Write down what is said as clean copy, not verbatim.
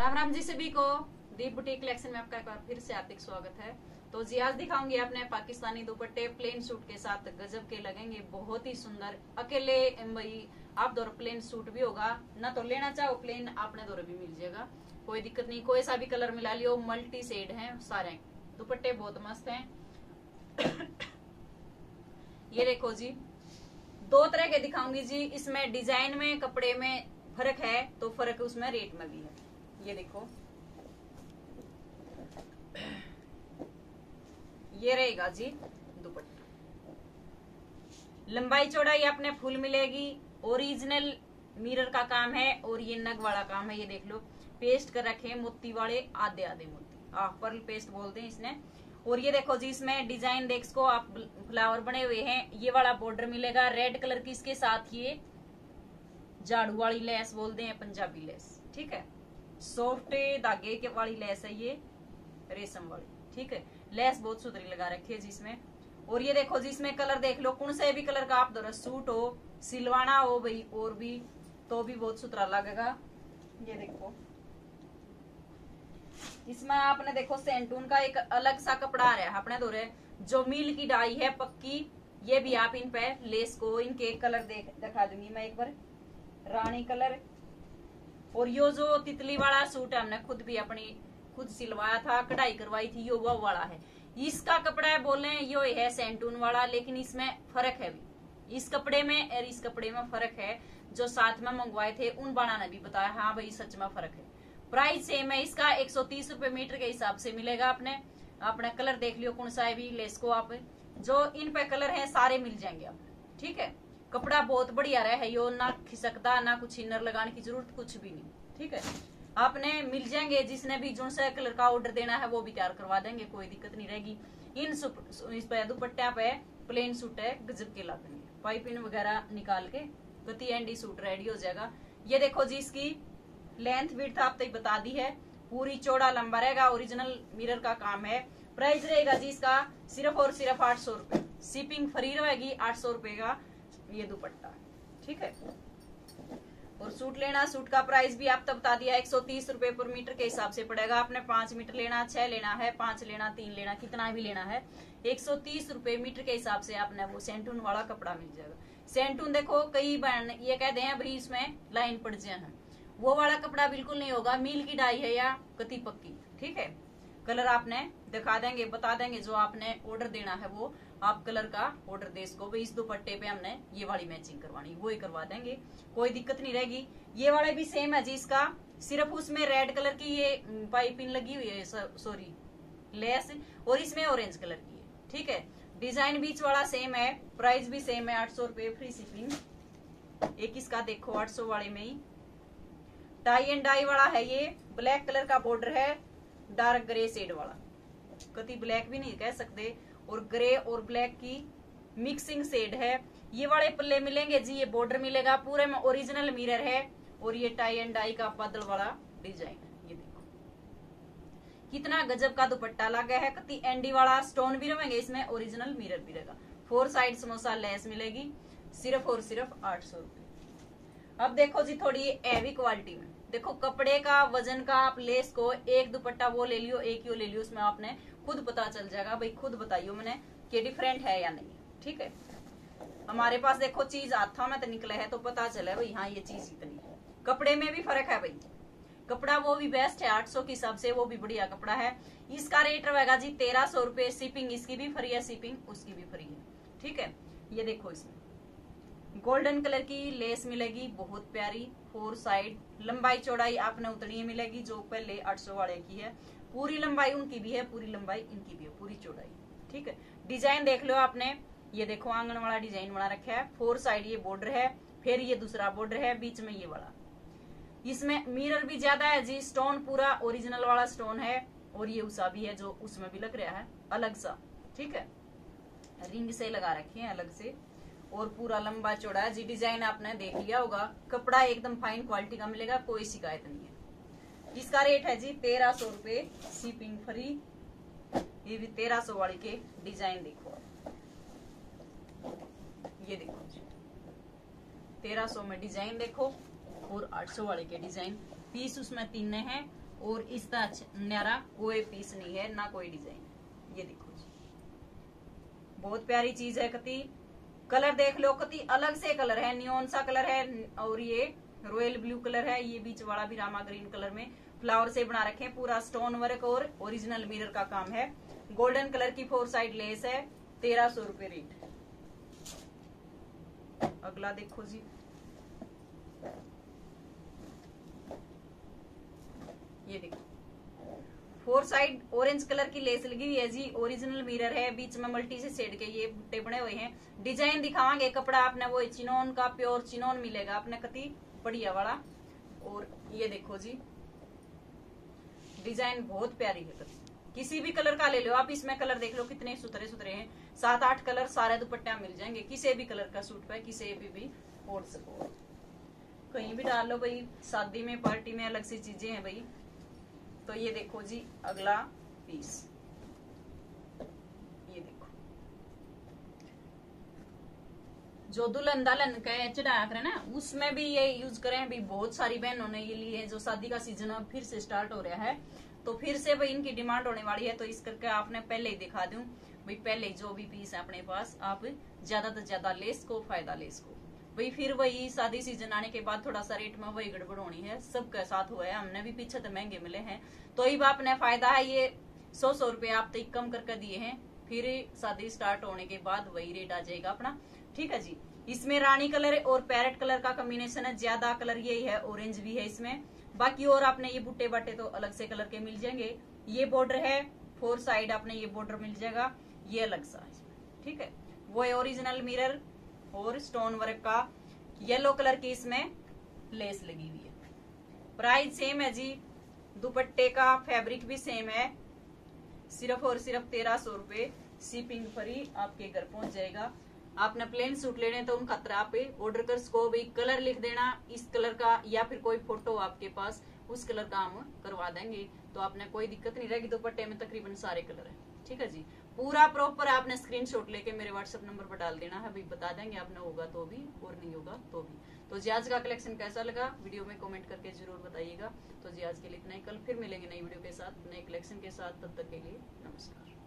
राम राम जी सभी को। दीप boutique collection में आपका एक बार फिर से हार्दिक स्वागत है। तो जी आज दिखाऊंगी आपने पाकिस्तानी दुपट्टे प्लेन सूट के साथ, गजब के लगेंगे, बहुत ही सुंदर। अकेले भाई आप दौर प्लेन सूट भी होगा ना, तो लेना चाहो प्लेन आपने दौरे भी मिल जाएगा, कोई दिक्कत नहीं। कोई सा भी कलर मिला लियो, मल्टी शेड है सारे, दुपट्टे बहुत मस्त है। ये देखो जी, दो तरह के दिखाऊंगी जी, इसमें डिजाइन में कपड़े में फर्क है तो फर्क उसमें रेट में भी है। ये देखो, ये रहेगा जी दुपट्टा, लंबाई चौड़ाई आपने फुल मिलेगी। ओरिजिनल मिरर का काम है और ये नगवाड़ा काम है। ये देख लो, पेस्ट कर रखे मोती वाले, आधे आधे मोती, पर्ल पेस्ट बोलते हैं इसने। और ये देखो जी, इसमें डिजाइन देख सको आप, फ्लावर बने हुए हैं। ये वाला बॉर्डर मिलेगा रेड कलर की, इसके साथ ये झाड़ू वाली लेस बोलते हैं, पंजाबी लेस, ठीक है। सॉफ्ट धागे के वाली लेस है ये, रेशम वाली, ठीक है। लेस बहुत सुथरी लगा रखी है जी इसमें। और ये देखो जी, इसमें कलर देख लो, कौन से भी कलर का आप दो सूट हो, सिलवाना हो भाई और भी, तो भी बहुत सुथरा लगेगा। ये देखो, इसमें आपने देखो सेंटून का एक अलग सा कपड़ा आ रहा है अपने दौरे, जो मील की डाई है पक्की। ये भी आप इन पे लेस को, इनके कलर दिखा दूंगी मैं एक बार, रानी कलर। और यो जो तितली वाला सूट है, हमने खुद भी अपनी खुद सिलवाया था, कढ़ाई करवाई थी, यो वो वाला है। इसका कपड़ा है बोले, यो है सेंटून वाला, लेकिन इसमें फर्क है भी, इस कपड़े में और इस कपड़े में फर्क है। जो साथ में मंगवाए थे उन बाड़ा ने भी बताया, हाँ भाई सच में फर्क है। प्राइस सेम है इसका, 130 रुपए मीटर के हिसाब से मिलेगा। अपने अपना कलर देख लियो, कौन सा है भी लेस को आप, जो इन पे कलर है सारे मिल जाएंगे आप, ठीक है। कपड़ा बहुत बढ़िया रहा है यो, ना खिसकता ना कुछ, इनर लगाने की जरूरत कुछ भी नहीं, ठीक है। आपने मिल जाएंगे, जिसने भी जो सा कलर का ऑर्डर देना है वो भी तैयार करवा देंगे, कोई दिक्कत नहीं रहेगी। इस पे दुपट्टा पे प्लेन सूट है, गजब के लगेंगे, पाइपिंग वगैरह निकाल के गति एंडी सूट रेडी हो जाएगा। ये देखो जी, इसकी लेंथ विड्थ आप तक बता दी है, पूरी चौड़ा लंबा रहेगा, ओरिजिनल मिरर का काम है। प्राइस रहेगा जी इसका सिर्फ और सिर्फ 800 रुपए, शिपिंग फ्री रहेगी। 800 रुपए का ये दुपट्टा, ठीक है। और सूट लेना, सूट का प्राइस भी आप तक बता दिया, 130 रुपए पर मीटर के हिसाब से पड़ेगा। आपने 5 मीटर लेना, 6 लेना है, 5 लेना, 3 लेना, कितना भी लेना है, 130 रुपए मीटर के हिसाब से आपने वो सेंटून वाला कपड़ा मिल जाएगा। सेंटून देखो, कई बहन ये कहते हैं भाई इसमें लाइन पड़ जाए, वो वाला कपड़ा बिल्कुल नहीं होगा। मील की डाई है या कती पक्की, ठीक है। कलर आपने दिखा देंगे, बता देंगे, जो आपने ऑर्डर देना है वो आप कलर का ऑर्डर दे सको भाई। इस दुपट्टे पे हमने ये वाली मैचिंग करवानी, वो ही करवा देंगे, कोई दिक्कत नहीं रहेगी। ये वाले भी सेम है जी इसका, सिर्फ उसमें रेड कलर की ये पाइपिंग लगी हुई है, सॉरी लेस, और इसमें ऑरेंज कलर की है, ठीक है। डिजाइन बीच वाला सेम है, प्राइस भी सेम है, 800 रुपये फ्री शिपिंग। एक इसका देखो 800 वाले में ही, टाई एंड डाई वाला है ये, ब्लैक कलर का बॉर्डर है, डार्क ग्रे शेड वाला, कति ब्लैक भी नहीं कह सकते, और ग्रे और ब्लैक की मिक्सिंग शेड है। ये वाले पल्ले मिलेंगे जी, ये बॉर्डर मिलेगा पूरे में, ओरिजिनल मिरर है। और ये टाई एंड डाई का बादल वाला डिजाइन है। ये देखो कितना गजब का दुपट्टा लगा है, कति एंडी वाला, स्टोन भी रहेंगे इसमें, ओरिजिनल मिरर भी रहेगा। 4 साइड समोसा लेस मिलेगी, सिर्फ और सिर्फ 800 रुपये। अब देखो जी, थोड़ी हैवी क्वालिटी में देखो, कपड़े का वजन का आप लेस को, एक दुपट्टा वो ले लियो, एक यो ले लियो, उसमें आपने खुद पता चल जाएगा भाई, खुद बताइयो मैंने कि डिफरेंट है या नहीं, ठीक है। हमारे पास देखो चीज हाथा में तो निकला है तो पता चला भाई, हाँ ये चीज इतनी है। कपड़े में भी फर्क है भाई, कपड़ा वो भी बेस्ट है 800 के हिसाब से, वो भी बढ़िया कपड़ा है। इसका रेट रहेगा जी 1300 रुपये, शिपिंग इसकी भी फ्री है, शिपिंग उसकी भी फ्री है, ठीक है। ये देखो, इसमें गोल्डन कलर की लेस मिलेगी, बहुत प्यारी, 4 साइड, लंबाई चौड़ाई आपने उतनी ही मिलेगी जो पहले 800 वाले की है। पूरी लंबाई उनकी भी है, पूरी लंबाई इनकी भी है, पूरी चौड़ाई, ठीक है। डिजाइन देख लो आपने, ये देखो आंगन वाला डिजाइन बना रखा है। 4 साइड ये बॉर्डर है, फिर ये दूसरा बॉर्डर है, बीच में ये वाला। इसमें मिरर भी ज्यादा है जी, स्टोन पूरा ओरिजिनल वाला स्टोन है, और ये उसा भी है जो उसमें भी लग रहा है अलग सा, ठीक है। रिंग से लगा रखे है अलग से, और पूरा लंबा चौड़ा जी। डिजाइन आपने देख लिया होगा, कपड़ा एकदम फाइन क्वालिटी का मिलेगा, कोई शिकायत नहीं है। इसका रेट है जी 1300 रुपये, शिपिंग फ्री। ये भी 1300 वाली के डिजाइन देखो, ये देखो जी 1300 में डिजाइन देखो, और 800 वाले के डिजाइन, पीस उसमें 3 हैं, और इसका न्यारा कोई पीस नहीं है ना कोई डिजाइन। ये देखो जी बहुत प्यारी चीज है कती। कलर देख लो कती, अलग से कलर है, नियोन सा कलर है और ये रॉयल ब्लू कलर है। ये बीच वाला भी रामा ग्रीन कलर में फ्लावर से बना रखे हैं। पूरा स्टोन वर्क और ओरिजिनल मिरर का काम है। गोल्डन कलर की 4 साइड लेस है। 1300 रुपए रेट। अगला देखो जी, ये देखो 4 साइड ऑरेंज कलर की लेस लगी हुई है जी। ओरिजिनल मिरर है, बीच में मल्टी से सेड के ये बुट्टे बने हुए हैं। डिजाइन दिखावांगे, कपड़ा आपने वो चिनोन का प्योर चिनोन मिलेगा आपने कति बढ़िया वाला। और ये देखो जी डिजाइन बहुत प्यारी है कति। किसी भी कलर का ले लो आप, इसमें कलर देख लो कितने सुथरे सुथरे हैं। 7-8 कलर सारे दुपट्टा मिल जाएंगे। किसी भी कलर का सूट पे किसी भी ओढ़ सको, कहीं भी डाल लो भाई। शादी में पार्टी में अलग सी चीजें हैं भाई। तो ये देखो जी अगला पीस, ये देखो जो दुल्हन दालन का चढ़ाया करें ना उसमें भी ये यूज करें भी। बहुत सारी बहनों ने ये ली है। जो शादी का सीजन अब फिर से स्टार्ट हो रहा है तो फिर से भाई इनकी डिमांड होने वाली है। तो इस करके आपने पहले ही दिखा दूं भाई, पहले जो भी पीस है अपने पास आप ज्यादा से ज्यादा ले इसको, फायदा ले इसको भाई। फिर वही शादी सीजन आने के बाद थोड़ा सा रेट में वही गड़बड़ होनी है, सबके साथ हुआ है। हमने भी पीछे तो महंगे मिले हैं तो ही बाप ने फायदा है। ये 100-100 रुपए आप तो कम करके दिए हैं, फिर शादी स्टार्ट होने के बाद वही रेट आ जाएगा अपना। ठीक है जी। इसमें रानी कलर और पैरेट कलर का कॉम्बिनेशन है। ज्यादा कलर यही है, ऑरेंज भी है इसमें बाकी। और आपने ये बुट्टे बाटे तो अलग से कलर के मिल जाएंगे। ये बॉर्डर है 4 साइड, आपने ये बॉर्डर मिल जाएगा। ये अलग सा ठीक है, वो है ओरिजिनल मिरर और स्टोन वर्क का। येलो कलर की इसमें लेस लगी हुई है। प्राइस सेम है जी, दुपट्टे का फैब्रिक भी सेम है। सिर्फ और सिर्फ 1300 रुपए, शिपिंग फ्री आपके घर पहुंच जाएगा। आपने प्लेन सूट लेने तो उनका आप ऑर्डर कर सको भी। कलर लिख देना इस कलर का या फिर कोई फोटो आपके पास उस कलर का हम करवा देंगे। तो आपने कोई दिक्कत नहीं रहेगी। दुपट्टे में तकरीबन सारे कलर है। ठीक है जी। पूरा प्रॉपर आपने स्क्रीनशॉट लेके मेरे व्हाट्सएप नंबर पर डाल देना है, बता देंगे आपने। होगा तो भी और नहीं होगा तो भी। तो जी आज का कलेक्शन कैसा लगा वीडियो में कमेंट करके जरूर बताइएगा। तो जी आज के लिए इतना ही, कल फिर मिलेंगे नई वीडियो के साथ नए कलेक्शन के साथ। तब तक के लिए नमस्कार।